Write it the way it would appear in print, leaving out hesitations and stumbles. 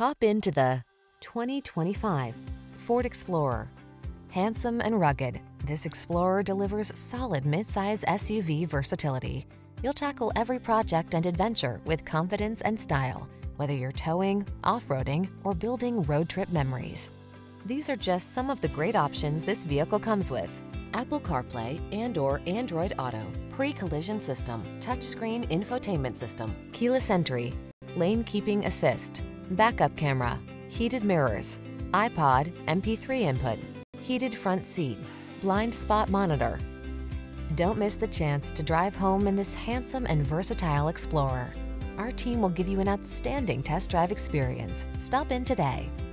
Hop into the 2025 Ford Explorer. Handsome and rugged, this Explorer delivers solid midsize SUV versatility. You'll tackle every project and adventure with confidence and style, whether you're towing, off-roading, or building road trip memories. These are just some of the great options this vehicle comes with: Apple CarPlay and/or Android Auto, pre-collision system, touchscreen infotainment system, keyless entry, lane keeping assist, backup camera, heated mirrors, iPod, MP3 input, heated front seat, blind spot monitor. Don't miss the chance to drive home in this handsome and versatile Explorer. Our team will give you an outstanding test drive experience. Stop in today.